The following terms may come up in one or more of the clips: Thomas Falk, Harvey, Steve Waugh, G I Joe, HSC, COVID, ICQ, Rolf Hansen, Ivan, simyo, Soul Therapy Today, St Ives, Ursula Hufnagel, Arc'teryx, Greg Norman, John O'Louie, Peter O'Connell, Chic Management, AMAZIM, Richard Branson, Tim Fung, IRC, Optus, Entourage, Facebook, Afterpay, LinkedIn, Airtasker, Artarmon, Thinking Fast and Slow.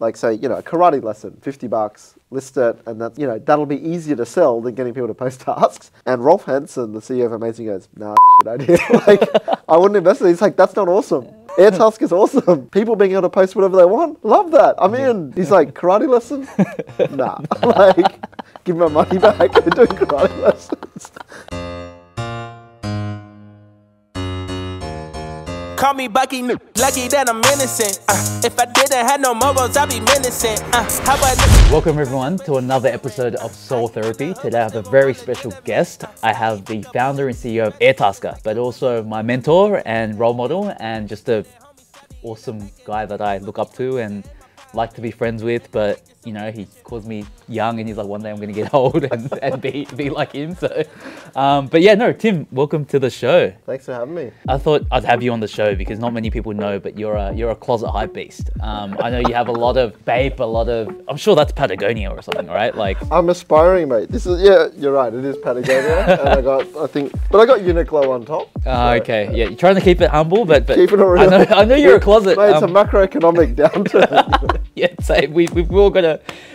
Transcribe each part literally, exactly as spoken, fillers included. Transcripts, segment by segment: like say, you know, a karate lesson, fifty bucks, list it, and that, you know, that'll be easier to sell than getting people to post tasks. And Rolf Hansen, the C E O of AMAZIM, goes, nah, that's a shit idea. Like, I wouldn't invest in it. He's like, that's not awesome. Airtasker is awesome. People being able to post whatever they want. Love that. I'm in. He's like, karate lesson? Nah. Like, give my money back. They're doing karate lessons. Call me Bucky, lucky that I'm innocent. Uh, if I didn't have no morals, I'd be menacing. Uh, how about Welcome everyone to another episode of Soul Therapy. Today I have a very special guest. I have the founder and C E O of Airtasker, but also my mentor and role model, and just an awesome guy that I look up to and like to be friends with. But you know, he calls me young, and he's like, one day I'm going to get old and, and be, be like him. So, um, but yeah, no, Tim, welcome to the show. Thanks for having me. I thought I'd have you on the show because not many people know, but you're a, you're a closet hype beast. Um, I know you have a lot of BAPE, a lot of, I'm sure that's Patagonia or something, right? Like, I'm aspiring, mate. This is, yeah, you're right. It is Patagonia. And I got, I think, but I got Uniqlo on top. Oh, uh, so, okay. Uh, yeah. You're trying to keep it humble, but, but keep it real. I know, I know you're a closet. Mate, it's um, a macroeconomic downturn. Yeah, so we, we've all got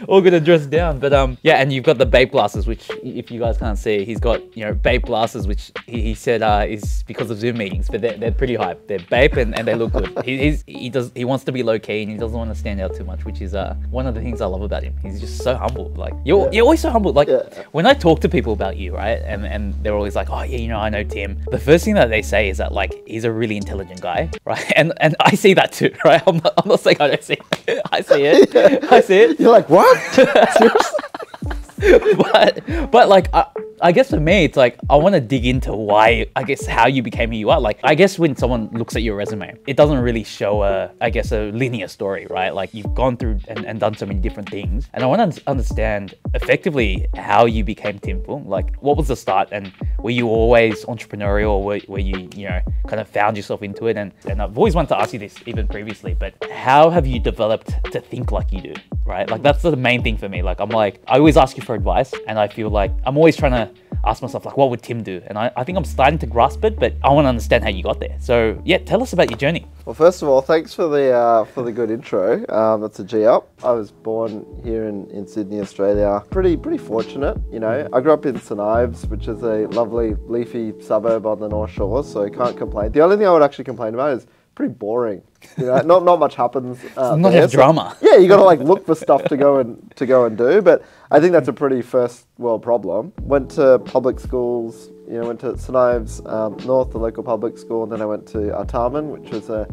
all gonna dress down, but um yeah, and you've got the BAPE glasses, which if you guys can't see, he's got, you know, BAPE glasses, which he, he said uh is because of Zoom meetings, but they're, they're pretty hype. They're BAPE and, and they look good. he, he's, he does he wants to be low-key and he doesn't want to stand out too much, which is uh one of the things I love about him. He's just so humble. Like, you're, yeah. you're always so humble. Like, yeah. When I talk to people about you, right, and and they're always like, oh yeah, you know, I know Tim, the first thing that they say is that, like, he's a really intelligent guy, right? And and I see that too, right? I'm not, I'm not saying I don't see it. I see it. Yeah. I see it. You're like, what? Seriously? but, but like, I, I guess for me, it's like, I want to dig into why, I guess, how you became who you are. Like, I guess when someone looks at your resume, it doesn't really show a, I guess, a linear story, right? Like, you've gone through and, and done so many different things. And I want to understand effectively how you became Tim Fung. Like, what was the start? And were you always entrepreneurial? Or were, were you, you know, kind of found yourself into it? And, and I've always wanted to ask you this even previously, but how have you developed to think like you do, right? Like, that's the main thing for me. Like, I'm like, I always ask you for advice, and I feel like I'm always trying to ask myself, like, what would Tim do? And I, I think I'm starting to grasp it, but I want to understand how you got there. So yeah, tell us about your journey. Well, first of all, thanks for the uh, for the good intro. Um, that's a G up. I was born here in, in Sydney, Australia. Pretty pretty fortunate, you know. I grew up in St Ives, which is a lovely leafy suburb on the North Shore, so I can't complain. The only thing I would actually complain about is pretty boring. You know, not not much happens. Uh, not a drama. So, yeah, you got to like look for stuff to go and to go and do. But I think that's a pretty first world problem. Went to public schools. You know, went to St Ives um, North, the local public school, and then I went to Artarmon, which was a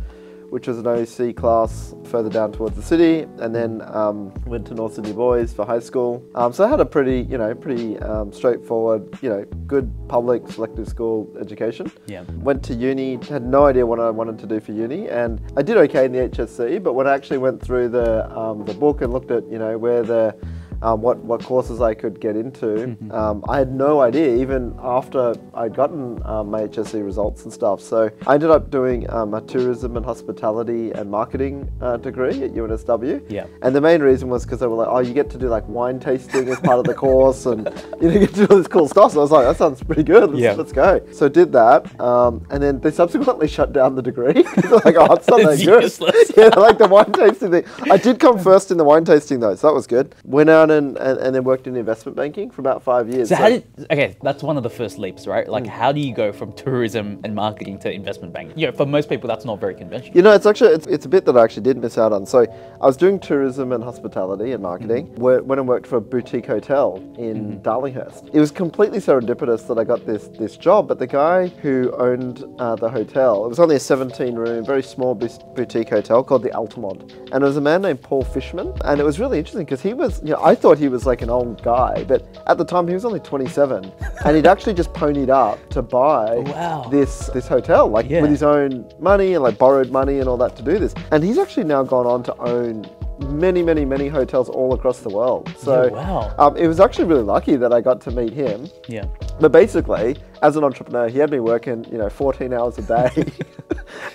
which was an O C class further down towards the city, and then um, went to North Sydney Boys for high school. Um, so I had a pretty, you know, pretty um, straightforward, you know, good public selective school education. Yeah. Went to uni, had no idea what I wanted to do for uni, and I did okay in the H S C, but when I actually went through the, um, the book and looked at, you know, where the, Um, what, what courses I could get into. Um, I had no idea, even after I'd gotten um, my H S C results and stuff. So I ended up doing um, a tourism and hospitality and marketing uh, degree at U N S W. Yeah. And the main reason was because they were like, oh, you get to do like wine tasting as part of the course, and you know, you get to do all this cool stuff. So I was like, that sounds pretty good. Let's, yeah. let's go. So I did that. Um, and then they subsequently shut down the degree. They're like, oh, it's not that it's good. Useless. Yeah, like the wine tasting thing. I did come first in the wine tasting though, so that was good. Went out And, and, and then worked in investment banking for about five years. So, so how did, okay, that's one of the first leaps, right? Like, mm. how do you go from tourism and marketing to investment banking? You know, for most people, that's not very conventional. You know, it's actually, it's, it's a bit that I actually did miss out on. So I was doing tourism and hospitality and marketing, mm-hmm. where, when I worked for a boutique hotel in mm-hmm. Darlinghurst. It was completely serendipitous that I got this, this job, but the guy who owned uh, the hotel, it was only a seventeen room, very small boutique hotel called the Altamont. And it was a man named Paul Fishman. And it was really interesting because he was, you know, I thought he was like an old guy, but at the time he was only twenty-seven, and he'd actually just ponied up to buy wow. this this hotel, like yeah. with his own money and like borrowed money and all that to do this. And he's actually now gone on to own many, many, many hotels all across the world. So yeah, wow. um, it was actually really lucky that I got to meet him. Yeah. But basically, as an entrepreneur, he had me working, you know, fourteen hours a day.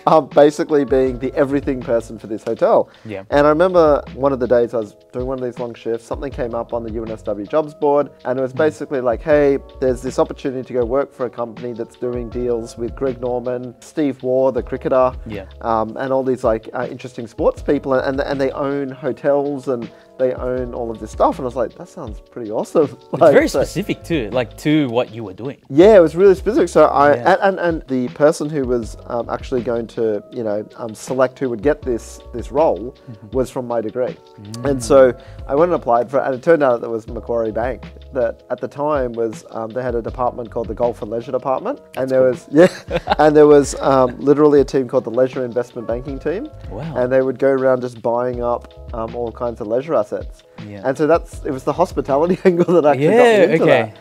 um, basically being the everything person for this hotel. Yeah. And I remember one of the days I was doing one of these long shifts, something came up on the U N S W jobs board, and it was basically like, hey, there's this opportunity to go work for a company that's doing deals with Greg Norman, Steve Waugh, the cricketer, yeah. um, and all these like uh, interesting sports people, and, and they own hotels and they own all of this stuff. And I was like, that sounds pretty awesome. Like, it's very so, specific too, like to what you were doing. Yeah, it was really specific. So I, yeah. and, and, and the person who was um, actually going to, you know, um, select who would get this, this role mm-hmm. was from my degree. Mm. And so I went and applied for it, and it turned out that it was Macquarie Bank that at the time was, um, they had a department called the Golf and Leisure Department. And That's there cool. was, yeah, and there was um, literally a team called the Leisure Investment Banking Team. Wow. And they would go around just buying up um, all kinds of leisure assets. Yeah. And so that's, it was the hospitality angle that actually yeah, got me into okay. that.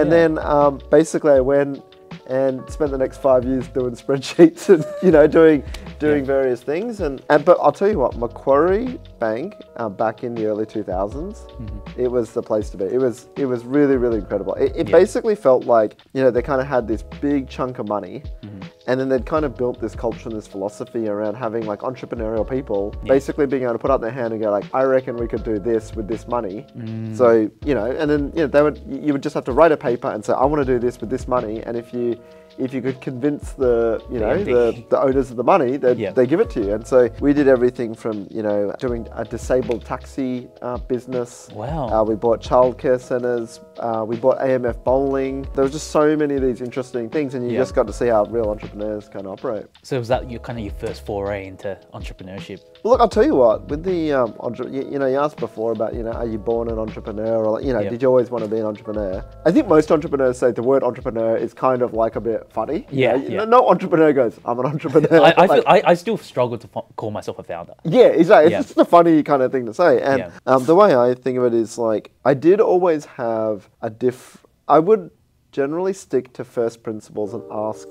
And yeah. then um, basically I went and spent the next five years doing spreadsheets and, you know, doing doing yeah. various things. And, and but I'll tell you what, Macquarie Bank uh, back in the early two thousands, mm-hmm. it was the place to be. It was it was really, really incredible. It, it yeah. basically felt like, you know, they kind of had this big chunk of money mm-hmm. and then they'd kind of built this culture and this philosophy around having like entrepreneurial people yeah. basically being able to put up their hand and go like, I reckon we could do this with this money. Mm. So, you know, and then, you know, they would, you would just have to write a paper and say, I want to do this with this money. And if you, if you could convince the, you know, the, the owners of the money, they yeah. they give it to you. And so we did everything from, you know, doing a disabled taxi uh, business. Wow. Uh, we bought childcare centers. Uh, we bought A M F bowling. There was just so many of these interesting things, and you yeah. just got to see how real entrepreneurs kind of operate. So was that your kind of your first foray into entrepreneurship? Well, look, I'll tell you what. With the, um, entre you, you know, you asked before about, you know, are you born an entrepreneur, or you know, yep. did you always want to be an entrepreneur? I think most entrepreneurs say the word entrepreneur is kind of like a bit funny. Yeah, you know? yeah. No, no entrepreneur goes, I'm an entrepreneur. I, I, like, feel, I, I still struggle to call myself a founder. Yeah, exactly. Yeah. It's just a funny kind of thing to say. And yeah. um, the way I think of it is like, I did always have a diff... I would generally stick to first principles and ask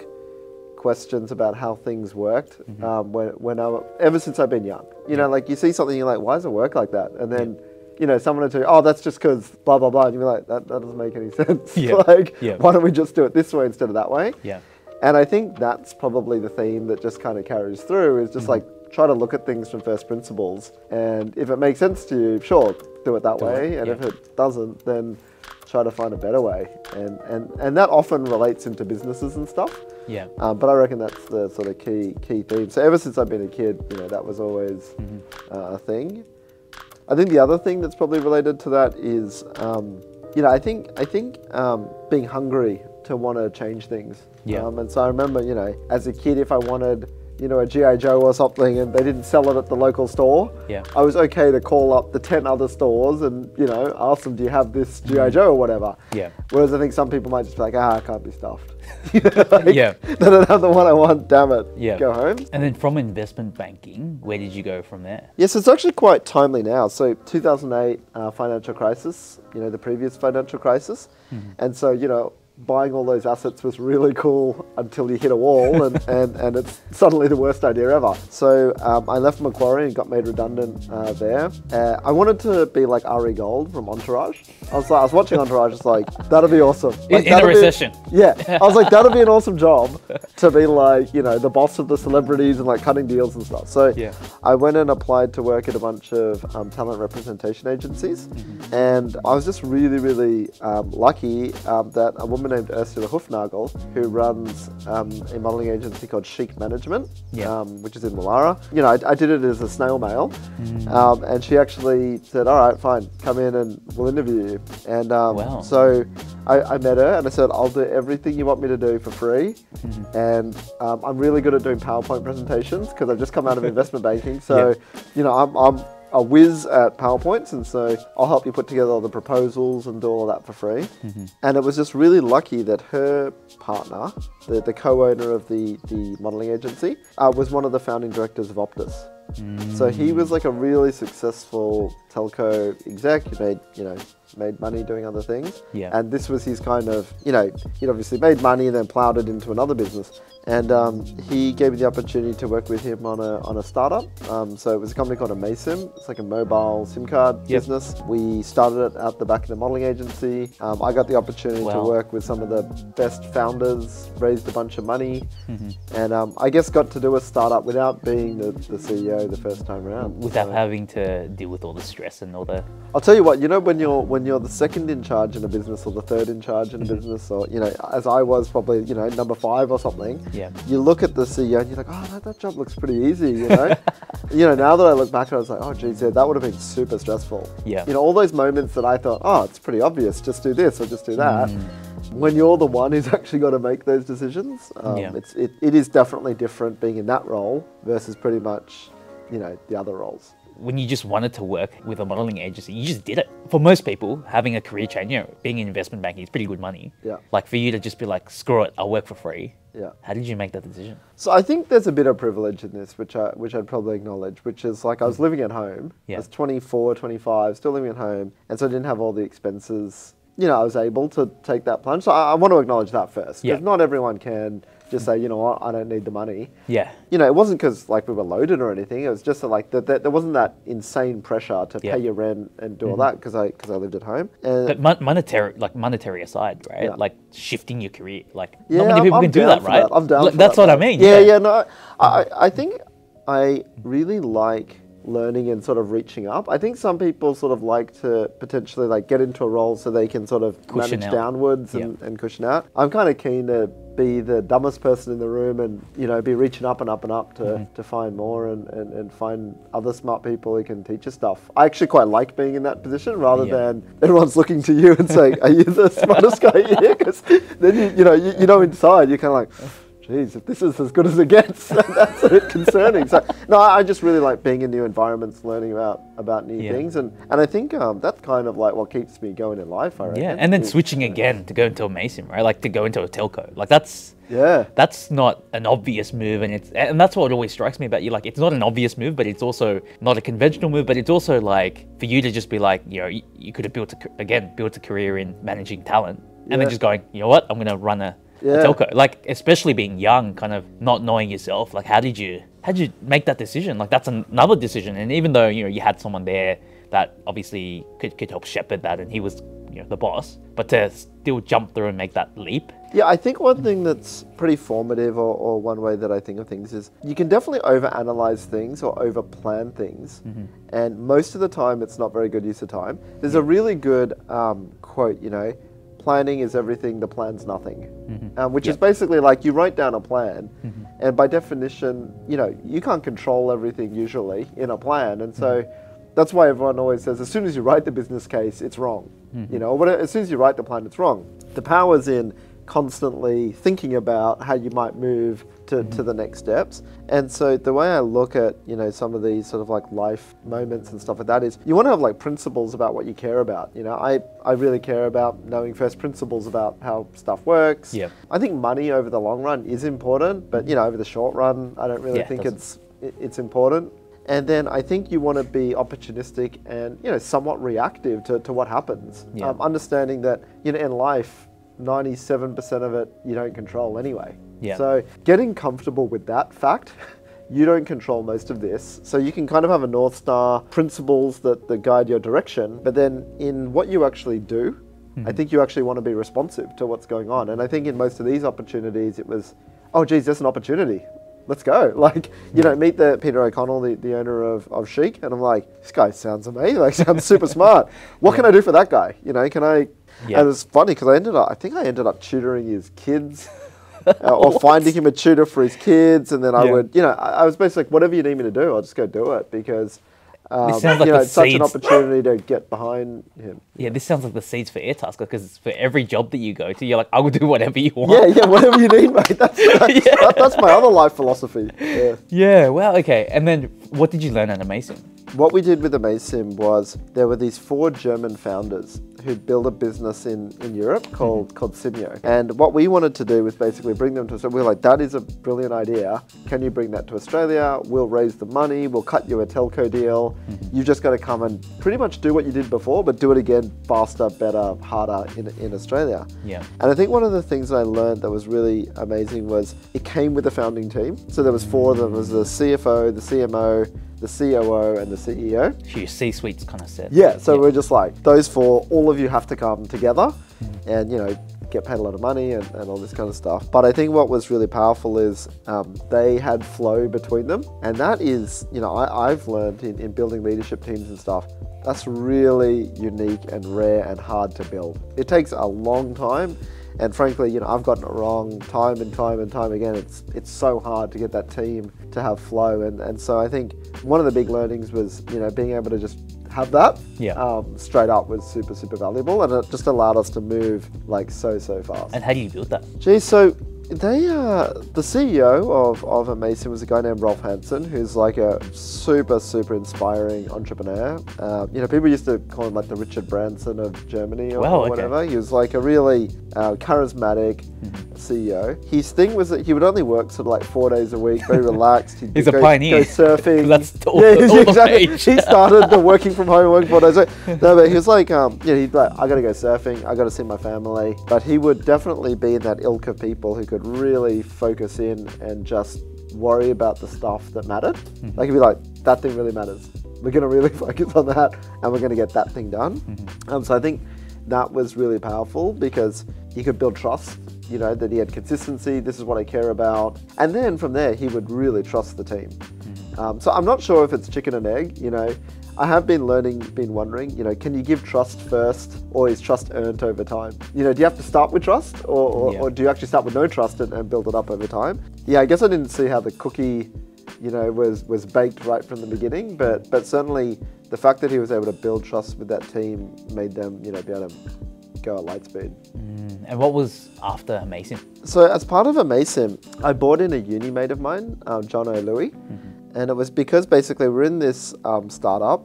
questions about how things worked mm-hmm. um, when, when I, ever since I've been young. You yeah. know, like you see something, you're like, why does it work like that? And then... Yeah. You know, someone would tell you, oh, that's just because blah, blah, blah. And you'd be like, that, that doesn't make any sense. Yeah. Like, yeah. why don't we just do it this way instead of that way? Yeah. And I think that's probably the theme that just kind of carries through is just mm-hmm. like, try to look at things from first principles. And if it makes sense to you, sure, do it that do way. It. And yeah. if it doesn't, then try to find a better way. And, and, and that often relates into businesses and stuff. Yeah. Um, but I reckon that's the sort of key, key theme. So ever since I've been a kid, you know, that was always mm-hmm. uh, a thing. I think the other thing that's probably related to that is, um, you know, I think I think um, being hungry to want to change things. Yeah. Um, and so I remember, you know, as a kid, if I wanted, you know, a G I Joe or something, and they didn't sell it at the local store, yeah. I was okay to call up the ten other stores and, you know, ask them, do you have this G I Joe or whatever? Yeah. Whereas I think some people might just be like, ah, I can't be stuffed. Like, yeah. I don't have the one I want, damn it. Yeah. Go home. And then from investment banking, where did you go from there? Yes, yeah, so it's actually quite timely now. So two thousand eight uh, financial crisis, you know, the previous financial crisis. Mm-hmm. And so, you know, buying all those assets was really cool until you hit a wall and, and, and it's suddenly the worst idea ever. So um, I left Macquarie and got made redundant uh, there. Uh, I wanted to be like Ari Gold from Entourage. I was like, I was watching Entourage, I was like, that'd be awesome. Like, in in a recession. Be, yeah, I was like, that'd be an awesome job to be like, you know, the boss of the celebrities and like cutting deals and stuff. So yeah. I went and applied to work at a bunch of um, talent representation agencies. Mm-hmm. And I was just really, really um, lucky um, that a woman named Ursula Hufnagel, who runs um, a modelling agency called Chic Management, yeah. um, which is in Wallara. You know, I, I did it as a snail mail, mm. um, and she actually said, all right, fine, come in and we'll interview you. And um, wow. so I, I met her and I said, I'll do everything you want me to do for free. Mm. And um, I'm really good at doing PowerPoint presentations because I've just come out of investment banking. So, yeah. you know, I'm, I'm a whiz at PowerPoints, and so I'll help you put together all the proposals and do all that for free. Mm-hmm. And it was just really lucky that her partner, the, the co-owner of the, the modelling agency, uh, was one of the founding directors of Optus. Mm. So he was like a really successful telco exec. He made, you know, made money doing other things. Yeah. And this was his kind of, you know, he'd obviously made money and then plowed it into another business. And um, he gave me the opportunity to work with him on a, on a startup. Um, so it was a company called AmaySim. It's like a mobile SIM card yep. business. We started it at the back of the modeling agency. Um, I got the opportunity wow. to work with some of the best founders, raised a bunch of money. Mm-hmm. And um, I guess got to do a startup without being the, the C E O the first time around. Without so, having to deal with all the stress and all the... I'll tell you what, you know, when you're, when you're the second in charge in a business or the third in charge in a business, or, you know, as I was probably, you know, number five or something. Yeah. You look at the C E O and you're like, oh, that, that job looks pretty easy, you know? You know, now that I look back, I was like, oh, geez, yeah, that would have been super stressful. Yeah. You know, all those moments that I thought, oh, it's pretty obvious, just do this or just do that. Mm. When you're the one who's actually got to make those decisions, um, yeah. it's, it, it is definitely different being in that role versus pretty much, you know, the other roles. When you just wanted to work with a modeling agency, you just did it. For most people, having a career change, you know, being in investment banking is pretty good money. Yeah. Like for you to just be like, screw it, I'll work for free. Yeah. How did you make that decision? So I think there's a bit of privilege in this, which, I, which I'd probably acknowledge, which is like I was living at home. Yeah. I was twenty-four, twenty-five, still living at home. And so I didn't have all the expenses. You know, I was able to take that plunge. So I, I want to acknowledge that first. Yeah. Because not everyone can just say, you know what, I don't need the money. Yeah. You know, it wasn't because like we were loaded or anything. It was just that, like that the, there wasn't that insane pressure to yeah. pay your rent and do mm-hmm. all that because I because I lived at home. And but mon monetary like monetary aside, right? Yeah. Like shifting your career, like yeah, not many people I'm, can I'm do that, right? That. I'm down. L for that's that, what right? I mean. Yeah, yeah. yeah no, I I think I really like learning and sort of reaching up. I think some people sort of like to potentially like get into a role so they can sort of cushion manage out. downwards yeah. and, and cushion out. I'm kind of keen to be the dumbest person in the room and, you know, be reaching up and up and up to, mm-hmm. to find more and, and, and find other smart people who can teach you stuff. I actually quite like being in that position rather yeah. than everyone's looking to you and saying, are you the smartest guy here? Because then, you, you know, you, you know inside, you're kind of like, geez, if this is as good as it gets, that's a bit concerning. So, no, I just really like being in new environments, learning about, about new yeah. things. And, and I think um, that's kind of like what keeps me going in life, I reckon. Yeah, and then it's, switching you know. again to go into a AmaySim, right? Like to go into a telco. Like that's yeah, that's not an obvious move. And it's and that's what always strikes me about you. Like it's not an obvious move, but it's also not a conventional move. But it's also like for you to just be like, you know, you, you could have built, a, again, built a career in managing talent and yeah. then just going, you know what, I'm going to run a... Yeah. Telco. Like, especially being young, kind of not knowing yourself, like how did you how did you make that decision? Like that's another decision. And even though, you know, you had someone there that obviously could, could help shepherd that and he was, you know, the boss, but to still jump through and make that leap. Yeah, I think one thing that's pretty formative or, or one way that I think of things is you can definitely overanalyze things or overplan things. Mm-hmm. And most of the time it's not very good use of time. There's yeah. a really good um, quote, you know, planning is everything, the plan's nothing. Mm-hmm. um, which yep. is basically like you write down a plan mm-hmm. and by definition, you know, you can't control everything usually in a plan. And so mm-hmm. that's why everyone always says, as soon as you write the business case, it's wrong. Mm-hmm. You know, or as soon as you write the plan, it's wrong. The power's in constantly thinking about how you might move to, mm-hmm. to the next steps. And so the way I look at, you know, some of these sort of like life moments and stuff like that is you want to have like principles about what you care about. You know, I, I really care about knowing first principles about how stuff works. Yeah. I think money over the long run is important, but you know, over the short run, I don't really yeah, think it it's, it, it's important. And then I think you want to be opportunistic and, you know, somewhat reactive to, to what happens. Yeah. Um, understanding that, you know, in life, ninety-seven percent of it you don't control anyway. Yeah. So getting comfortable with that fact, you don't control most of this. So you can kind of have a North Star principles that, that guide your direction, but then in what you actually do, mm-hmm. I think you actually want to be responsive to what's going on. And I think in most of these opportunities, it was, oh geez, there's an opportunity. Let's go. Like, you know, meet the Peter O'Connell, the, the owner of, of Chic. And I'm like, this guy sounds amazing. Like sounds super smart. What yeah. can I do for that guy? You know, can I, yeah. and it's funny because I ended up, I think I ended up tutoring his kids uh, or finding him a tutor for his kids. And then I yeah. would, you know, I, I was basically like, whatever you need me to do, I'll just go do it because, um, this sounds like you know, it's such an opportunity to get behind him. Yeah, this sounds like the seeds for Airtasker because for every job that you go to, you're like, I will do whatever you want. Yeah, yeah, whatever you need, mate. That's, that's, yeah. that, that's my other life philosophy. Yeah. yeah, well, okay. And then what did you learn at AmaySim? What we did with AmaySim was there were these four German founders who built a business in, in Europe called, mm-hmm. called Simyo. And what we wanted to do was basically bring them to Australia. We were like, that is a brilliant idea. Can you bring that to Australia? We'll raise the money. We'll cut you a telco deal. Mm-hmm. You've just got to come and pretty much do what you did before, but do it again faster, better, harder in, in Australia. Yeah. And I think one of the things I learned that was really amazing was it came with the founding team. So there was four of them. There was the C F O, the C M O, the C O O and the C E O. Huge C-suites kind of set. Yeah, so yeah. we're just like, those four, all of you have to come together and, you know, get paid a lot of money and, and all this kind of stuff. But I think what was really powerful is um, they had flow between them. And that is, you know, I, I've learned in, in building leadership teams and stuff, that's really unique and rare and hard to build. It takes a long time. And frankly, you know, I've gotten it wrong time and time and time again. It's it's so hard to get that team to have flow. And, and so I think one of the big learnings was, you know, being able to just have that yeah. um, straight up was super, super valuable. And it just allowed us to move like so, so fast. And how do you build that? Geez, so they, uh, the C E O of, of AmaySim was a guy named Rolf Hansen, who's like a super, super inspiring entrepreneur. Uh, you know, people used to call him like the Richard Branson of Germany or, wow, or whatever. Okay. He was like a really uh, charismatic mm-hmm. C E O. His thing was that he would only work sort of like four days a week, very relaxed. He'd He's go, a pioneer. Go surfing. That's all, yeah, all exactly. He started the working from home, working four days a week. No, but he was like, um, you know, he'd be like, I got to go surfing. I got to see my family. But he would definitely be in that ilk of people who could really focus in and just worry about the stuff that mattered. Mm-hmm. Like, you'd be like, that thing really matters. We're going to really focus on that and we're going to get that thing done. Mm-hmm. Um, so I think that was really powerful because you could build trust, you know, that he had consistency, this is what I care about. And then from there, he would really trust the team. Mm-hmm. Um, so I'm not sure if it's chicken and egg, you know. I have been learning, been wondering, you know, can you give trust first or is trust earned over time? You know, do you have to start with trust or, or, yeah. or do you actually start with no trust and, and build it up over time? Yeah, I guess I didn't see how the cookie, you know, was, was baked right from the beginning, but, but certainly the fact that he was able to build trust with that team made them, you know, be able to go at light speed. Mm, and what was after AmaySim? So as part of AmaySim, I brought in a uni mate of mine, um, John O'Louie. Mm-hmm. And it was because basically we're in this um, startup.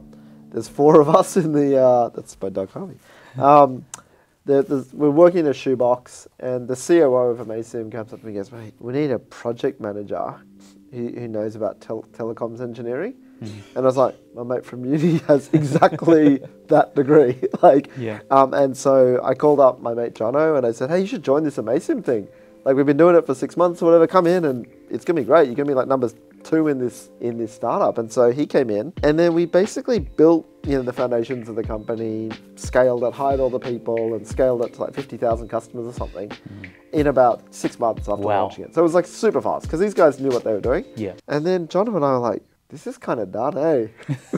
There's four of us in the, uh, that's by Doug Harvey. Um, there, we're working in a shoebox and the C O O of AmaySim comes up to me and goes, mate, we need a project manager who, who knows about tel telecoms engineering. Mm-hmm. And I was like, my mate from uni has exactly that degree. like, yeah. um, And so I called up my mate Jono and I said, hey, you should join this AmaySim thing. Like, we've been doing it for six months or whatever, come in and it's gonna be great. You're gonna be like numbers two in this in this startup. And so he came in and then we basically built, you know, the foundations of the company, scaled it, hired all the people and scaled it to like fifty thousand customers or something mm. in about six months after wow. launching it. So it was like super fast because these guys knew what they were doing. Yeah. And then John and I were like, this is kind of done, eh?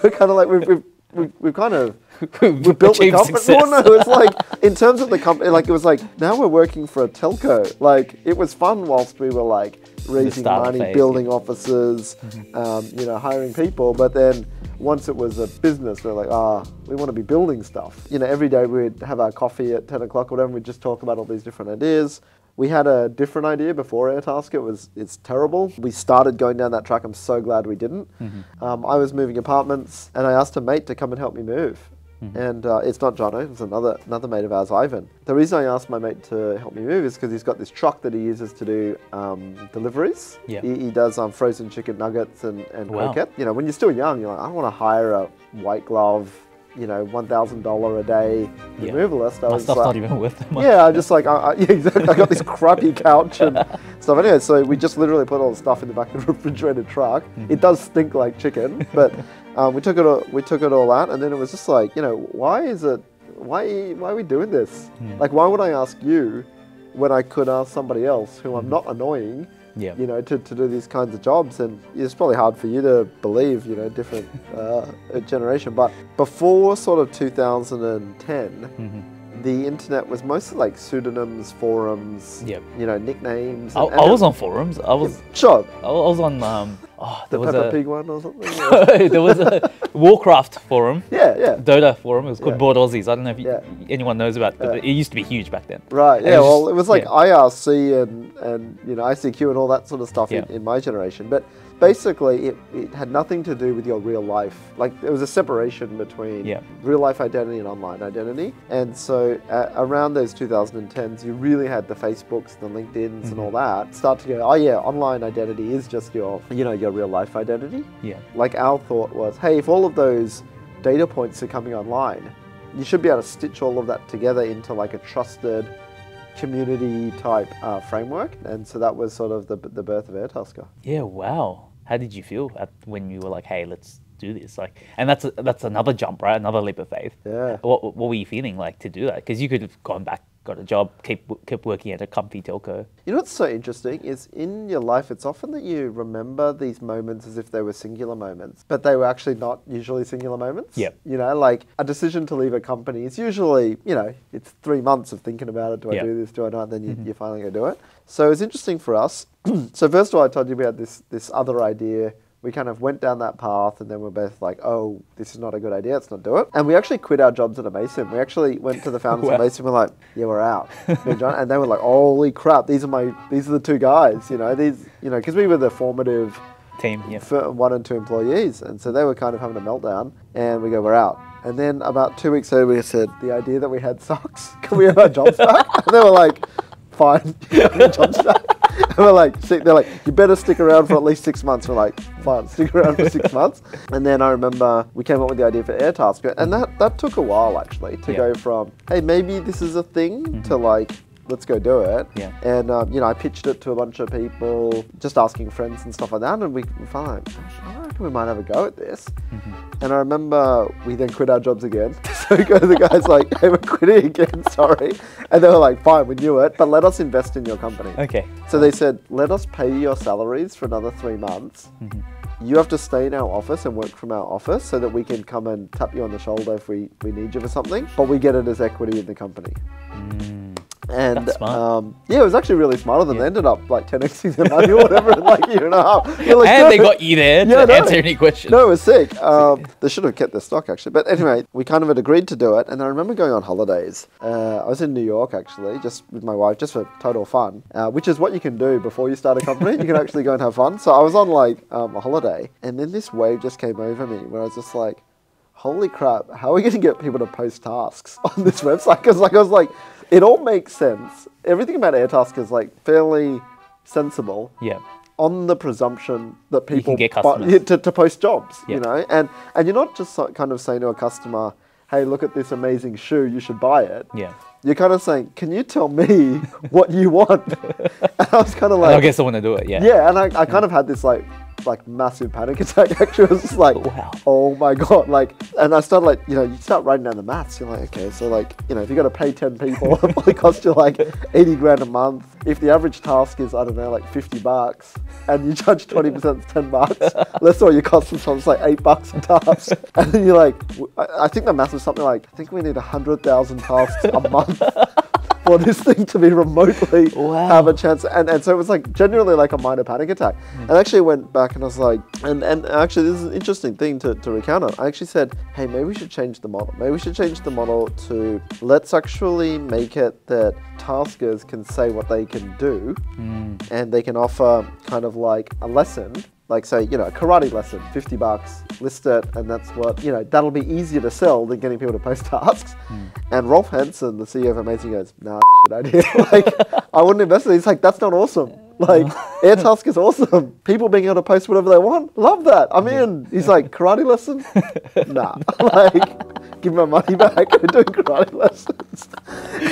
We're kind of like, we've, we've We've, we've kind of we've built the company. Well, no, it's like in terms of the company, like it was like now we're working for a telco. Like it was fun whilst we were like raising money, phase, building yeah. offices, mm-hmm. um, you know, hiring people. But then once it was a business, we're like, ah, oh, we want to be building stuff. You know, every day we'd have our coffee at ten o'clock or whatever. And we'd just talk about all these different ideas. We had a different idea before Airtasker. It was, it's terrible. We started going down that track. I'm so glad we didn't. Mm-hmm. um, I was moving apartments and I asked a mate to come and help me move. Mm-hmm. And uh, it's not Jono, it's another, another mate of ours, Ivan. The reason I asked my mate to help me move is because he's got this truck that he uses to do um, deliveries. Yeah. He, he does um, frozen chicken nuggets and, and wow. croquette. You know, when you're still young, you're like, I want to hire a white glove, you know, one thousand dollars a day yeah. removalist. I My was stuff's like, not even worth that much. Yeah, I'm just like, I, I, yeah, exactly. I got this crappy couch and stuff. Anyway, so we just literally put all the stuff in the back of the refrigerated truck. Mm-hmm. It does stink like chicken, but um, we took it all, we took it all out and then it was just like, you know, why is it, why, why are we doing this? Yeah. Like, why would I ask you when I could ask somebody else who I'm not annoying, yeah. you know, to, to do these kinds of jobs. And it's probably hard for you to believe, you know, different uh, generation. But before sort of two thousand ten, mm-hmm. the internet was mostly like pseudonyms, forums, yep. you know, nicknames. I, and, and I was on forums. I was yeah, sure. I was on um, oh, there the was Peppa a, Pig one or something. So there was a Warcraft forum. Yeah, yeah. Dota forum. It was called yeah. Bored Aussies. I don't know if you, yeah. anyone knows about it, but yeah. it used to be huge back then. Right. And yeah. It was, well, it was like yeah. I R C and and you know I C Q and all that sort of stuff yeah. in, in my generation. But basically it, it had nothing to do with your real life. Like there was a separation between yeah. real life identity and online identity. And so uh, around those two thousand tens, you really had the Facebooks, the LinkedIns mm-hmm. and all that start to go, oh yeah, online identity is just your, you know, your real life identity. Yeah. Like our thought was, hey, if all of those data points are coming online, you should be able to stitch all of that together into like a trusted community type uh, framework. And so that was sort of the, the birth of Airtasker. Yeah, wow. How did you feel at, when you were like, hey, let's do this? Like, and that's a, that's another jump, right? Another leap of faith. Yeah. What, what were you feeling like to do that? Because you could have gone back, got a job, keep, keep working at a comfy telco. You know what's so interesting is in your life, it's often that you remember these moments as if they were singular moments, but they were actually not usually singular moments. Yeah. You know, like a decision to leave a company is usually, you know, it's three months of thinking about it. Do I yep. do this? Do I not? Then you, mm-hmm. you're finally going to do it. So it's interesting for us. So first of all, I told you about this, this other idea. We kind of went down that path and then we're both like, oh, this is not a good idea, let's not do it. And we actually quit our jobs at AmaySim. We actually went to the founders wow. of AmaySim, we're like, yeah, we're out. And they were like, holy crap, these are my, these are the two guys, you know, these, you know, because we were the formative team, yeah. for one and two employees. And so they were kind of having a meltdown and we go, we're out. And then about two weeks later, we said, the idea that we had sucks, can we have our jobs back? And they were like, fine, your jobs back. And we're like, they're like, you better stick around for at least six months. We're like, fine, stick around for six months. And then I remember we came up with the idea for Airtasker. And that, that took a while, actually, to yeah. go from, hey, maybe this is a thing, mm-hmm. to like, let's go do it. Yeah. And, um, you know, I pitched it to a bunch of people, just asking friends and stuff like that. And we were like, I reckon we might have a go at this. Mm-hmm. And I remember we then quit our jobs again. So we go to the guys like, hey, we're quitting again, sorry. And they were like, fine, we knew it, but let us invest in your company. Okay. So they said, let us pay your salaries for another three months. Mm-hmm. You have to stay in our office and work from our office so that we can come and tap you on the shoulder if we, we need you for something, but we get it as equity in the company. Mm. And um, yeah, it was actually really smart of them. Yeah. They ended up like ten Xing their money or whatever in like a year and a half. Like, and no. they got you there to yeah, no. answer any questions. No, it was sick. Um, they should have kept their stock actually. But anyway, we kind of had agreed to do it. And I remember going on holidays. Uh, I was in New York actually, just with my wife, just for total fun, uh, which is what you can do before you start a company. You can actually go and have fun. So I was on like um, a holiday and then this wave just came over me where I was just like, holy crap, how are we going to get people to post tasks on this website? Because like I was like, it all makes sense. Everything about Airtasker is like fairly sensible. Yeah. On the presumption that people you can get customers to, to post jobs, yeah. you know, and and you're not just kind of saying to a customer, "Hey, look at this amazing shoe, you should buy it." Yeah. You're kind of saying, "Can you tell me what you want?" And I was kind of like, and I guess I want to do it. Yeah. Yeah, and I, I kind of had this like. like massive panic attack actually. I was just like, wow. oh my god, like, and I started like, you know, you start writing down the maths, you're like, okay, so like, you know, if you got to pay ten people, it probably costs you like eighty grand a month. If the average task is, I don't know, like fifty bucks, and you charge twenty percent is ten bucks, less all your costs sometimes like eight bucks a task. And then you're like, I think the maths was something like, I think we need one hundred thousand tasks a month. For this thing to be remotely wow. have a chance. And, and so it was like genuinely like a minor panic attack. Mm. And I actually went back and I was like, and, and actually this is an interesting thing to, to recount on. I actually said, hey, maybe we should change the model. Maybe we should change the model to let's actually make it that taskers can say what they can do mm. and they can offer kind of like a lesson. Like say, you know, a karate lesson, fifty bucks, list it, and that's what, you know, that'll be easier to sell than getting people to post tasks. Mm. And Rolf Hansen, the C E O of AmaySim, goes, nah, that's a shit idea. Like, I wouldn't invest in it. He's like, that's not awesome. Like, Airtasker is awesome. People being able to post whatever they want, love that. I'm yeah. in. He's like, karate lesson? Nah. Like, give my money back. We're doing karate lessons.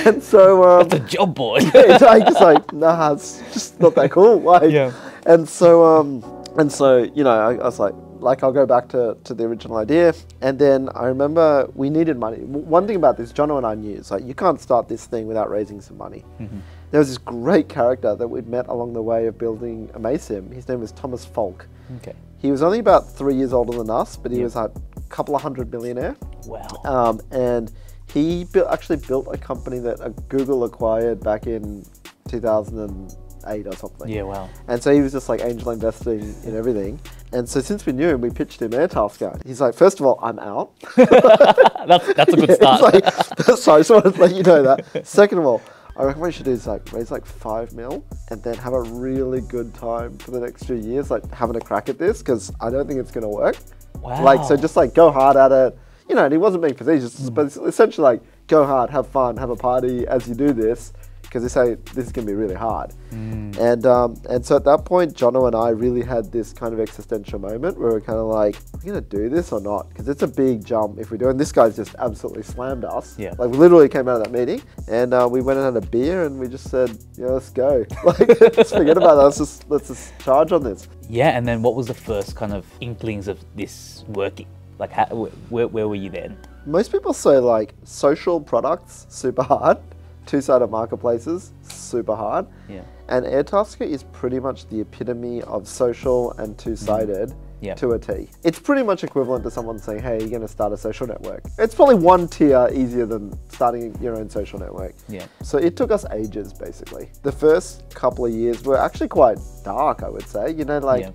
And so... Um, that's a job, boy. Yeah, like, it's like, nah, it's just not that cool. Like, yeah. And so... um. And so, you know, I, I was like, like, I'll go back to, to the original idea. And then I remember we needed money. One thing about this, Jono and I knew, it's like, you can't start this thing without raising some money. Mm-hmm. There was this great character that we'd met along the way of building AmaySim. His name was Thomas Falk. Okay. He was only about three years older than us, but he yep. was like a couple of hundred millionaire. Wow. Um, and he bu- actually built a company that uh, Google acquired back in two thousand eight or something. Yeah, wow. And so he was just like angel investing in everything. And so since we knew him, we pitched him Airtasker. He's like, first of all, I'm out. that's, that's a good yeah, start. Like, so I just wanted to let you know that. Second of all, I reckon what you should do is like raise like five mil and then have a really good time for the next few years, like having a crack at this, because I don't think it's going to work. Wow. Like, so just like go hard at it. You know, and he wasn't being facetious, mm. but it's essentially like go hard, have fun, have a party as you do this, because they say this is going to be really hard. Mm. And um, and so at that point, Jono and I really had this kind of existential moment where we're kind of like, are we going to do this or not? Because it's a big jump if we do. And this guy's just absolutely slammed us. Yeah. Like we literally came out of that meeting and uh, we went and had a beer and we just said, yeah, let's go. Like, let's forget about that. Let's just, let's just charge on this. Yeah. And then what was the first kind of inklings of this working? Like, how, where, where were you then? Most people say like social products, super hard. Two-sided marketplaces, super hard. Yeah. And Airtasker is pretty much the epitome of social and two-sided mm. yeah. to a T. It's pretty much equivalent to someone saying, hey, you're gonna start a social network. It's probably one tier easier than starting your own social network. Yeah. So it took us ages, basically. The first couple of years were actually quite dark, I would say. You know, like, yeah.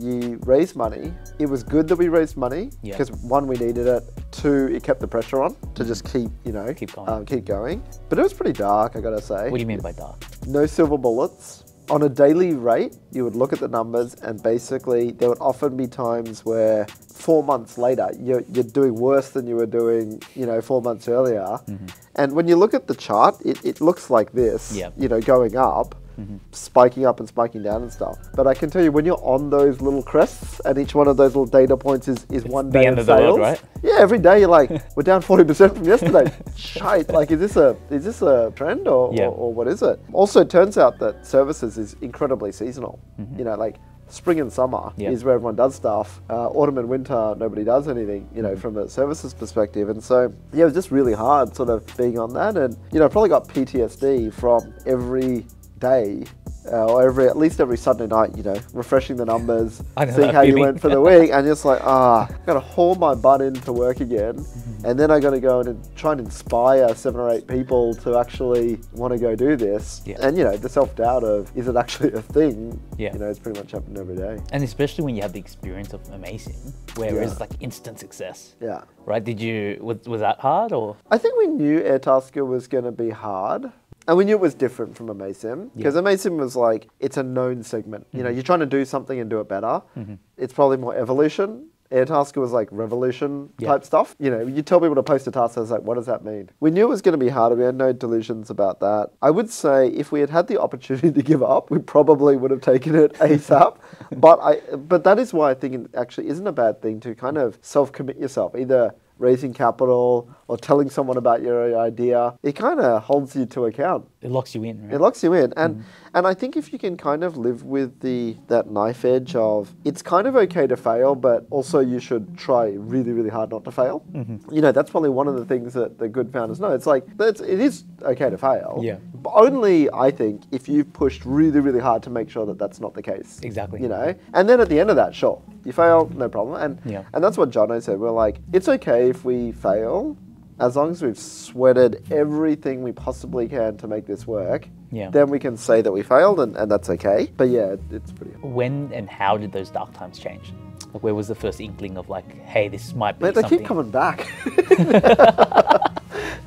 you raise money. It was good that we raised money because yeah. one, we needed it. Two, it kept the pressure on to just keep, you know, keep going. Um, keep going. But it was pretty dark, I gotta say. What do you mean by dark? No silver bullets. On a daily rate, you would look at the numbers and basically there would often be times where four months later, you're, you're doing worse than you were doing, you know, four months earlier. Mm-hmm. And when you look at the chart, it, it looks like this, yep. you know, going up. Mm-hmm. Spiking up and spiking down and stuff. But I can tell you, when you're on those little crests and each one of those little data points is, is one day of sales. The end of the world, right? Yeah, every day you're like, we're down forty percent from yesterday. Shite, like is this a is this a trend or, yeah. or, or what is it? Also, it turns out that services is incredibly seasonal. Mm-hmm. You know, like spring and summer yep. is where everyone does stuff. Uh, autumn and winter, nobody does anything, you know, mm-hmm. from a services perspective. And so, yeah, it was just really hard sort of being on that. And, you know, I probably got P T S D from every day uh, or every at least every Sunday night, you know, refreshing the numbers, seeing how you mean. went for the week, and just like, ah, oh, gotta haul my butt into work again, mm-hmm. and then I gotta go in and try and inspire seven or eight people to actually want to go do this, yeah. and you know, the self doubt of is it actually a thing? Yeah, you know, it's pretty much happened every day, and especially when you have the experience of AmaySim, where yeah. it's like instant success. Yeah, right. Did you was, was that hard or? I think we knew Airtasker was gonna be hard. And we knew it was different from AmaySim, because yeah. AmaySim was like, it's a known segment. Mm-hmm. You know, you're trying to do something and do it better. Mm-hmm. It's probably more evolution. Airtasker was like revolution yeah. type stuff. You know, you tell people to post a task, I was like, what does that mean? We knew it was going to be harder. We had no delusions about that. I would say if we had had the opportunity to give up, we probably would have taken it ASAP. but I, but that is why I think it actually isn't a bad thing to kind of self-commit yourself, either raising capital or telling someone about your idea. It kind of holds you to account. It locks you in, right? It locks you in. And mm. and I think if you can kind of live with the that knife edge of it's kind of okay to fail, but also you should try really, really hard not to fail. Mm-hmm. You know, that's probably one of the things that the good founders know. It's like, it's, it is okay to fail. Yeah. But only, I think, if you've pushed really, really hard to make sure that that's not the case. Exactly. You know? And then at the end of that, sure, you fail, no problem. And, yeah. and that's what Jono said. We're like, it's okay if we fail, as long as we've sweated everything we possibly can to make this work, yeah. then we can say that we failed and, and that's okay. But yeah, it's pretty hard. When and how did those dark times change? Like where was the first inkling of like, hey, this might be Mate, something. They keep coming back.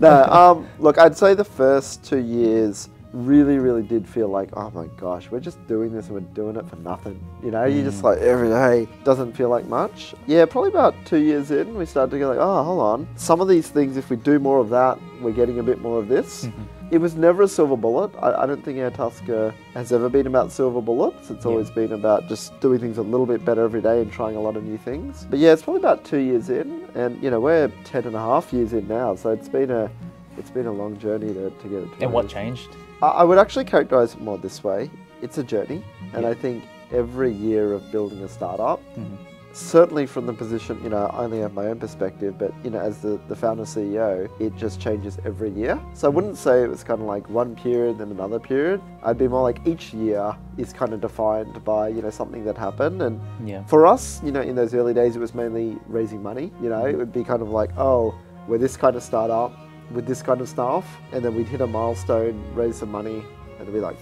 no, um, look, I'd say the first two years really, really did feel like, oh my gosh, we're just doing this and we're doing it for nothing. You know, mm. you just like every day doesn't feel like much. Yeah, probably about two years in, we started to go like, oh, hold on. Some of these things, if we do more of that, we're getting a bit more of this. Mm-hmm. It was never a silver bullet. I, I don't think Airtasker has ever been about silver bullets. It's always yeah. been about just doing things a little bit better every day and trying a lot of new things. But yeah, it's probably about two years in and, you know, we're ten and a half years in now. So it's been a, it's been a long journey to, to get it to. And what changed? I would actually characterize it more this way. It's a journey. And yeah. I think every year of building a startup, mm-hmm. certainly from the position, you know, I only have my own perspective, but, you know, as the, the founder C E O, it just changes every year. So I wouldn't say it was kind of like one period then another period. I'd be more like each year is kind of defined by, you know, something that happened. And yeah. for us, you know, in those early days, it was mainly raising money. You know, it would be kind of like, oh, we're this kind of startup with this kind of staff, and then we'd hit a milestone, raise some money, and it'd be like,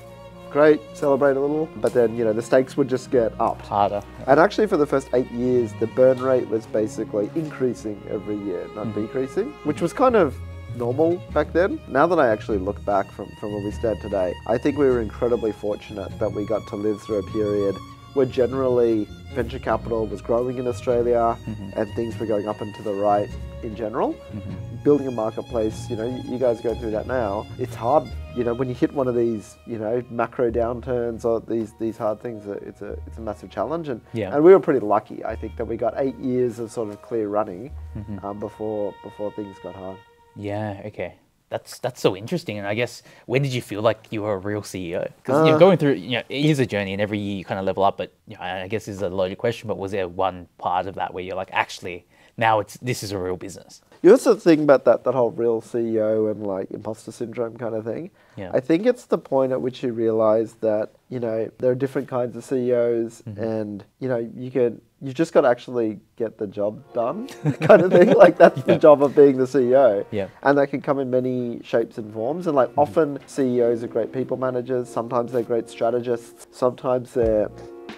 great, celebrate a little. But then, you know, the stakes would just get upped. Harder. And actually for the first eight years, the burn rate was basically increasing every year, not mm-hmm. decreasing, which was kind of normal back then. Now that I actually look back from, from where we stand today, I think we were incredibly fortunate that we got to live through a period where generally venture capital was growing in Australia, mm-hmm. and things were going up and to the right in general. Mm-hmm. Building a marketplace, you know, you guys go through that now. It's hard, you know, when you hit one of these, you know, macro downturns or these these hard things. It's a it's a massive challenge, and yeah. and we were pretty lucky, I think, that we got eight years of sort of clear running mm-hmm. um, before before things got hard. Yeah. Okay. That's that's so interesting. And I guess, when did you feel like you were a real C E O? Because uh, you're going through, you know, it is a journey, and every year you kind of level up. But you know, I guess this is a loaded question. But was there one part of that where you're like, actually, now it's this is a real business? You also think about that that whole real C E O and like imposter syndrome kind of thing. Yeah. I think it's the point at which you realize that, you know, there are different kinds of C E Os, mm-hmm. and you know you can. You just got to actually get the job done, kind of thing. Like, that's yeah. the job of being the C E O. Yeah. And that can come in many shapes and forms. And like, mm-hmm. often C E Os are great people managers. Sometimes they're great strategists. Sometimes they're,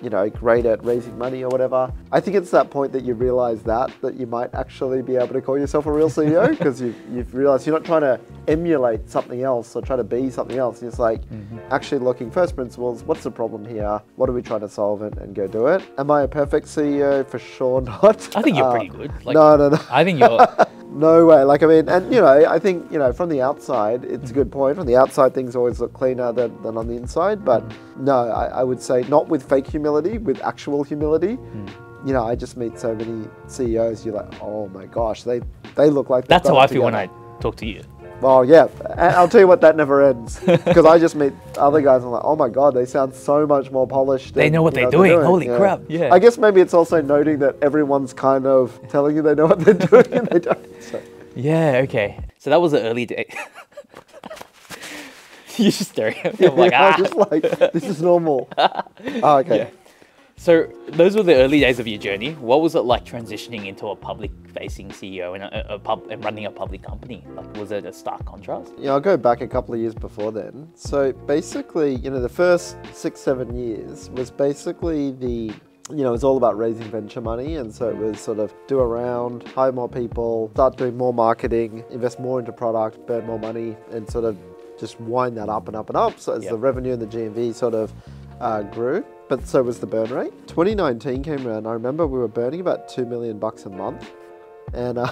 you know, great at raising money or whatever. I think it's that point that you realize that, that you might actually be able to call yourself a real C E O, because you've, you've realized you're not trying to emulate something else or try to be something else. It's like, mm-hmm. actually looking first principles, what's the problem here? What are we trying to solve, and, and go do it? Am I a perfect C E O? For sure not. I think you're uh, pretty good. Like, no, no, no. I think you're... No way. Like, I mean, and you know, I think, you know, from the outside, it's a good point. From the outside, things always look cleaner than, than on the inside. But no, I, I would say not with fake humility, with actual humility. Mm. You know, I just meet so many C E Os, you're like, oh my gosh, they, they look like... That's how I feel together. When I talk to you. Oh yeah, and I'll tell you what, that never ends. Because I just meet other guys and I'm like, oh my God, they sound so much more polished. They and, know what they're, know, doing. they're doing, holy yeah. crap. Yeah. I guess maybe it's also noting that everyone's kind of telling you they know what they're doing and they don't. So. Yeah, okay. So that was the early day. You're just staring at me, I'm like, ah. I'm just like, this is normal. Oh, okay. Yeah. So those were the early days of your journey. What was it like transitioning into a public-facing C E O and, a, a pub, and running a public company? Like, was it a stark contrast? Yeah, I'll go back a couple of years before then. So basically, you know, the first six, seven years was basically the... You know, it's all about raising venture money, and so it was sort of do a round, hire more people, start doing more marketing, invest more into product, burn more money, and sort of just wind that up and up and up. So as yep. the revenue and the G M V sort of uh, grew, but so was the burn rate. twenty nineteen came around. I remember we were burning about two million bucks a month, and uh,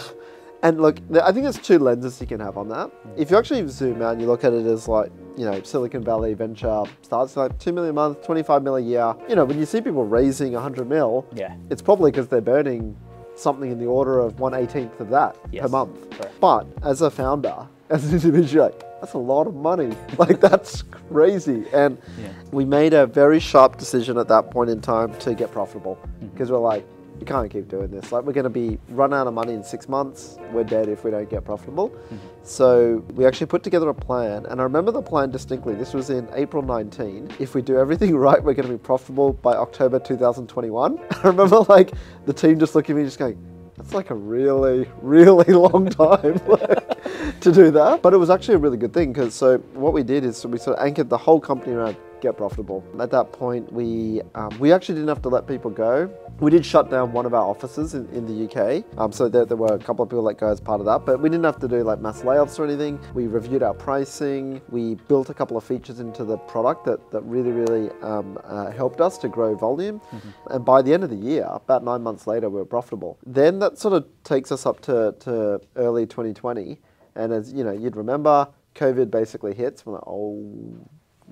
and look, I think there's two lenses you can have on that. If you actually zoom out and you look at it as like, you know, Silicon Valley venture starts like two million a month, twenty-five million a year. You know, when you see people raising one hundred mil, yeah. it's probably because they're burning something in the order of one eighteenth of that yes. per month. Correct. But as a founder, as an individual, like, that's a lot of money. Like, that's crazy. And yeah. we made a very sharp decision at that point in time to get profitable, because mm-hmm. we're like, we can't keep doing this. Like, we're going to be run out of money in six months. We're dead if we don't get profitable. Mm-hmm. So we actually put together a plan. And I remember the plan distinctly. This was in April nineteen. If we do everything right, we're going to be profitable by October two thousand twenty-one. I remember, like, the team just looking at me just going, that's like a really, really long time like, to do that. But it was actually a really good thing, because so what we did is we sort of anchored the whole company around get profitable. At that point, we um, we actually didn't have to let people go. We did shut down one of our offices in, in the U K. Um, so there, there were a couple of people that go as part of that, but we didn't have to do like mass layoffs or anything. We reviewed our pricing. We built a couple of features into the product that, that really, really um, uh, helped us to grow volume. Mm-hmm. And by the end of the year, about nine months later, we were profitable. Then that sort of takes us up to, to early twenty twenty. And as you know, you'd remember, COVID basically hits. We're like, oh,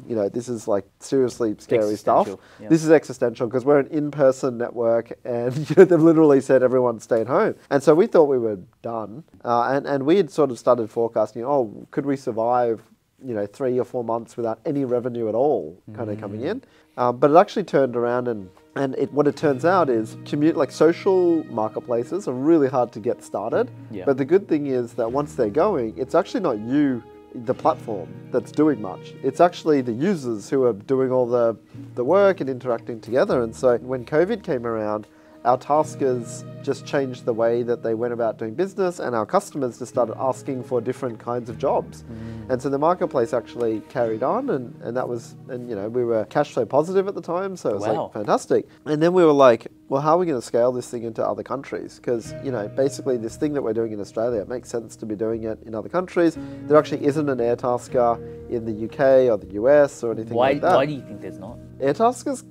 you know, this is like seriously scary stuff. Yeah. This is existential, because we're an in-person network, and you know, they've literally said everyone stay at home. And so we thought we were done. Uh, and, and we had sort of started forecasting, oh, could we survive, you know, three or four months without any revenue at all kind of mm. coming in. Um, but it actually turned around, and, and it, what it turns out is commu- like social marketplaces are really hard to get started. Yeah. But the good thing is that once they're going, it's actually not you, the platform, that's doing much. It's actually the users who are doing all the, the work and interacting together. And so when COVID came around, Airtaskers just changed the way that they went about doing business, and our customers just started asking for different kinds of jobs. Mm. And so the marketplace actually carried on, and, and that was, and you know, we were cash flow positive at the time, so it was wow. like fantastic. And then we were like, well, how are we going to scale this thing into other countries? Because, you know, basically this thing that we're doing in Australia, it makes sense to be doing it in other countries. There actually isn't an Airtasker in the U K or the U S or anything why, like that. Why do you think there's not? Airtasker's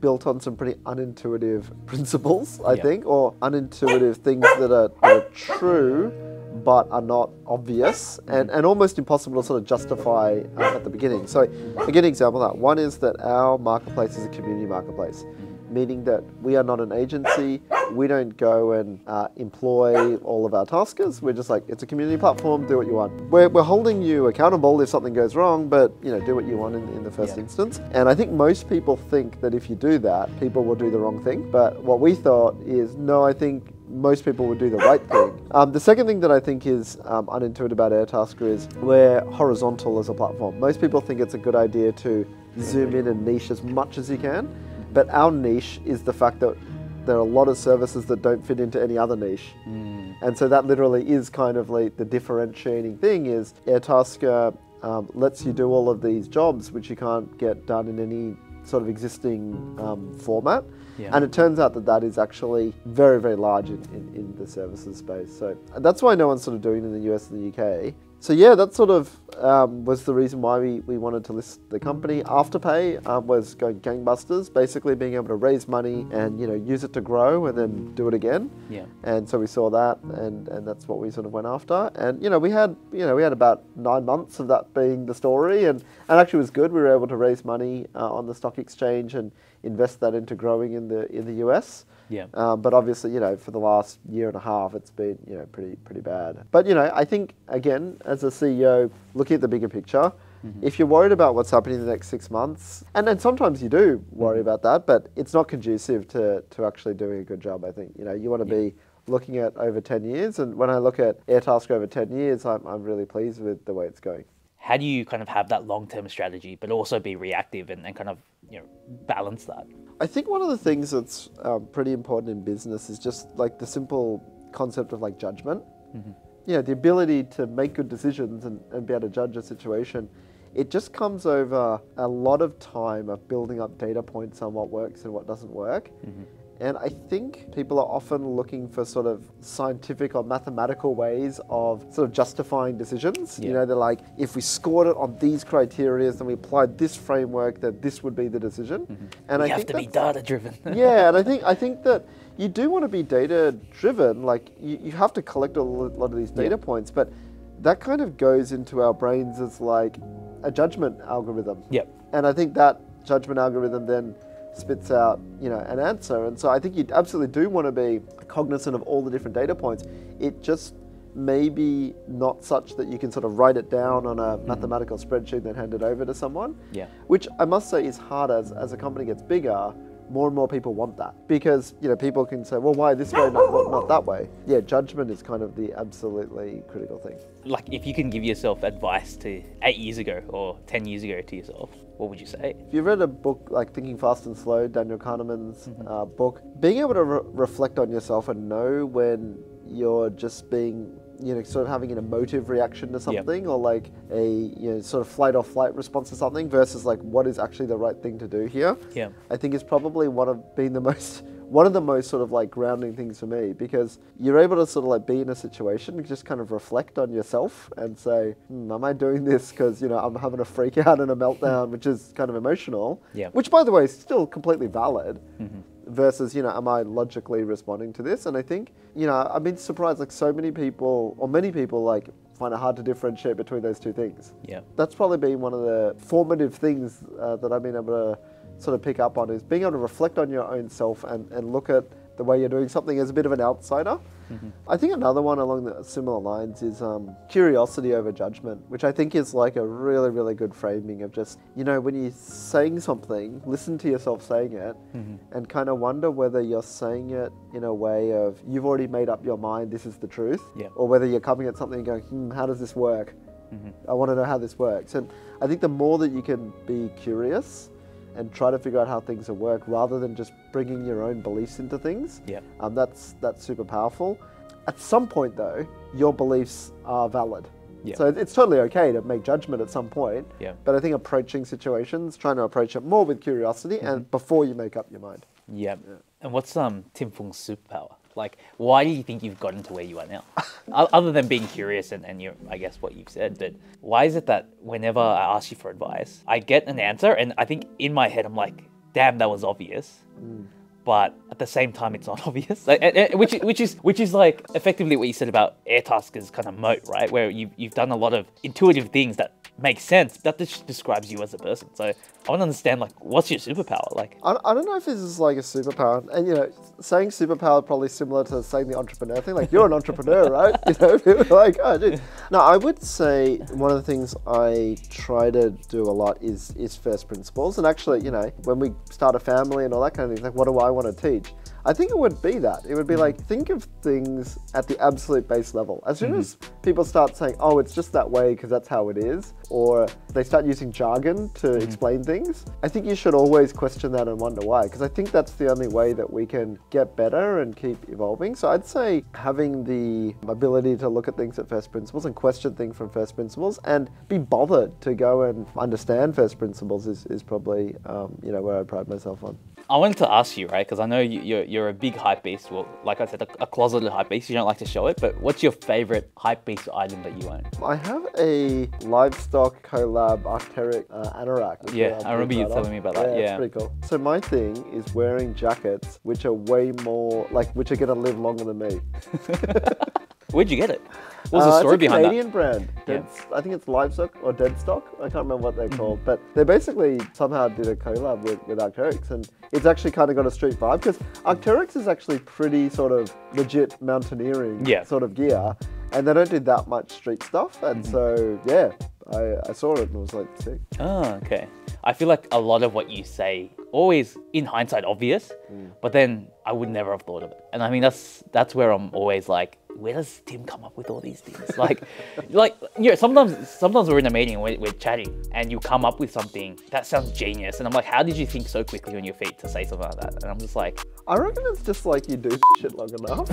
built on some pretty unintuitive principles, I yeah. think, or unintuitive things that are, that are true but are not obvious and, and almost impossible to sort of justify uh, at the beginning. So a good example of that, one is that our marketplace is a community marketplace, meaning that we are not an agency. We don't go and uh, employ all of our taskers. We're just like, it's a community platform, do what you want. We're, we're holding you accountable if something goes wrong, but you know, do what you want in, in the first yeah. instance. And I think most people think that if you do that, people will do the wrong thing. But what we thought is, no, I think most people would do the right thing. Um, the second thing that I think is um, unintuitive about Airtasker is we're horizontal as a platform. Most people think it's a good idea to zoom in and niche as much as you can. But our niche is the fact that there are a lot of services that don't fit into any other niche. Mm. And so that literally is kind of like the differentiating thing is Airtasker um, lets you do all of these jobs which you can't get done in any sort of existing um, format. Yeah. And it turns out that that is actually very, very large in, in, in the services space. So that's why no one's sort of doing it in the U S and the U K. So yeah, that sort of um, was the reason why we, we wanted to list the company. Afterpay um, was going gangbusters, basically being able to raise money and you know use it to grow and then do it again. Yeah. And so we saw that, and, and that's what we sort of went after. And you know we had you know we had about nine months of that being the story, and and actually it was good. We were able to raise money uh, on the stock exchange and invest that into growing in the in the U S. Yeah. Um, but obviously, you know, for the last year and a half, it's been, you know, pretty pretty bad. But, you know, I think, again, as a C E O, looking at the bigger picture, mm-hmm. if you're worried about what's happening in the next six months, and then sometimes you do worry mm-hmm. about that, but it's not conducive to, to actually doing a good job, I think. You know, you want to yeah. be looking at over ten years, and when I look at Airtasker over ten years, I'm, I'm really pleased with the way it's going. How do you kind of have that long-term strategy, but also be reactive and, and kind of, you know, balance that? I think one of the things that's um, pretty important in business is just like the simple concept of like judgment. Mm-hmm. You know, the ability to make good decisions and, and be able to judge a situation. It just comes over a lot of time of building up data points on what works and what doesn't work. Mm-hmm. And I think people are often looking for sort of scientific or mathematical ways of sort of justifying decisions. Yeah. You know, they're like, if we scored it on these criteria, then we applied this framework, that this would be the decision. Mm-hmm. And we I have think to be data driven. yeah, and I think I think that you do want to be data driven. Like you, you have to collect a lot of these data yeah. points, but that kind of goes into our brains as like a judgment algorithm. Yep. And I think that judgment algorithm then spits out, you know, an answer. And so I think you absolutely do want to be cognizant of all the different data points. It just may be not such that you can sort of write it down on a mathematical mm. spreadsheet and hand it over to someone. Yeah. Which I must say is hard as, as a company gets bigger, more and more people want that. Because, you know, people can say, well, why this way, not, not, not that way? Yeah, judgment is kind of the absolutely critical thing. Like if you can give yourself advice to eight years ago or ten years ago to yourself, what would you say? If you read a book like Thinking Fast and Slow, Daniel Kahneman's mm-hmm. uh, book, being able to re reflect on yourself and know when you're just being, you know, sort of having an emotive reaction to something yep. or like a, you know, sort of flight or flight response to something versus like what is actually the right thing to do here. Yeah. I think is probably one of being the most, one of the most sort of like grounding things for me, because you're able to sort of like be in a situation, just kind of reflect on yourself and say, hmm, am I doing this because, you know, I'm having a freak out and a meltdown, which is kind of emotional, yeah. which by the way, is still completely valid mm-hmm. versus, you know, am I logically responding to this? And I think, you know, I've been surprised like so many people or many people like find it hard to differentiate between those two things. Yeah. That's probably been one of the formative things uh, that I've been able to sort of pick up on, is being able to reflect on your own self and, and look at the way you're doing something as a bit of an outsider. Mm-hmm. I think another one along the similar lines is um, curiosity over judgment, which I think is like a really, really good framing of just, you know, when you're saying something, listen to yourself saying it mm-hmm. and kind of wonder whether you're saying it in a way of you've already made up your mind, this is the truth, yeah. or whether you're coming at something and going, hmm, how does this work? Mm-hmm. I want to know how this works. And I think the more that you can be curious and try to figure out how things work rather than just bringing your own beliefs into things. Yeah. Um, that's, that's super powerful. At some point though, your beliefs are valid. Yeah. So it's totally okay to make judgment at some point, yeah. but I think approaching situations, trying to approach it more with curiosity mm-hmm. and before you make up your mind. Yeah. yeah. And what's um, Tim Fung's superpower? Like, why do you think you've gotten to where you are now? Other than being curious and, and you're, I guess what you've said, but why is it that whenever I ask you for advice, I get an answer and I think in my head, I'm like, damn, that was obvious. Mm. But at the same time, it's not obvious, like, and, and, which, which is which is like effectively what you said about Airtasker's kind of moat, right? Where you've, you've done a lot of intuitive things that make sense, that just describes you as a person. So I want to understand, like, what's your superpower? Like, I, I don't know if this is like a superpower, and you know, saying superpower probably similar to saying the entrepreneur thing. Like, you're an entrepreneur, right? You know, people are like, oh, dude. No, I would say one of the things I try to do a lot is is first principles, and actually, you know, when we start a family and all that kind of thing, like, what do I want to teach? I think it would be that. It would be like, think of things at the absolute base level. As soon mm-hmm. as people start saying, oh, it's just that way because that's how it is, or they start using jargon to mm-hmm. explain things, I think you should always question that and wonder why, because I think that's the only way that we can get better and keep evolving. So I'd say having the ability to look at things at first principles and question things from first principles and be bothered to go and understand first principles is, is probably, um, you know, where I pride myself on. I wanted to ask you, right, because I know you, you're, you're a big hype beast. Well, like I said, a, a closeted hype beast. You don't like to show it, but what's your favorite hype beast item that you own? I have a Livestock collab Arc'teryx uh, anorak. Yeah, I remember you telling off. me about that. Yeah, yeah, it's pretty cool. So my thing is wearing jackets which are way more, like, which are going to live longer than me. Where'd you get it? What's uh, the story behind that? It's a Canadian brand. Dead, yeah. I think it's Livestock or Deadstock. I can't remember what they're mm-hmm. called, but they basically somehow did a collab with, with Arc'teryx, and it's actually kind of got a street vibe because Arc'teryx is actually pretty sort of legit mountaineering yeah. sort of gear, and they don't do that much street stuff, and mm-hmm. so yeah, I, I saw it and was like, sick. Oh, okay. I feel like a lot of what you say always in hindsight obvious, mm. but then I would never have thought of it, and I mean that's that's where I'm always like, where does Tim come up with all these things? Like, like you know, sometimes sometimes we're in a meeting and we're, we're chatting and you come up with something that sounds genius. And I'm like, how did you think so quickly on your feet to say something like that? And I'm just like... I reckon it's just like you do shit long enough.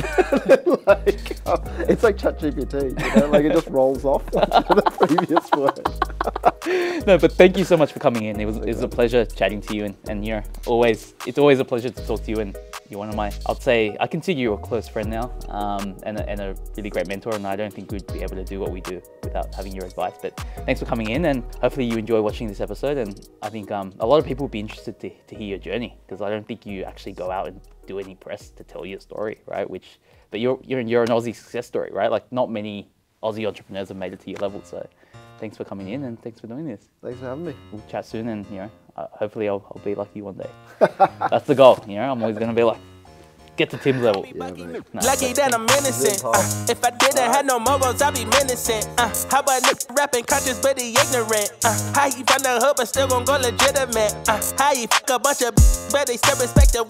Like, um, it's like Chat G P T, you know? Like, it just rolls off like, the previous word. No, but thank you so much for coming in. It was, it was a pleasure chatting to you. And, and you know, always, it's always a pleasure to talk to you. And you're one of my, I'd say, I consider you a close friend now. Um, and, and a really great mentor, and I don't think we'd be able to do what we do without having your advice. But thanks for coming in, and hopefully you enjoy watching this episode, and I think um, a lot of people would be interested to, to hear your journey, because I don't think you actually go out and do any press to tell your story, right? Which, but you're, you're, you're an Aussie success story, right? Like, not many Aussie entrepreneurs have made it to your level, so thanks for coming in and thanks for doing this. Thanks for having me. We'll chat soon, and you know, uh, hopefully I'll, I'll be like you one day. That's the goal, you know, I'm always going to be like, get to Tim's level. Yeah, no, lucky that I'm innocent. Uh, if I didn't have no morals, I'd be menacing. Uh, how about niggas rapping conscious but he ignorant? Uh, how he from the hood but still gon' go legitimate? Uh, how he fuck a bunch of but they still respect the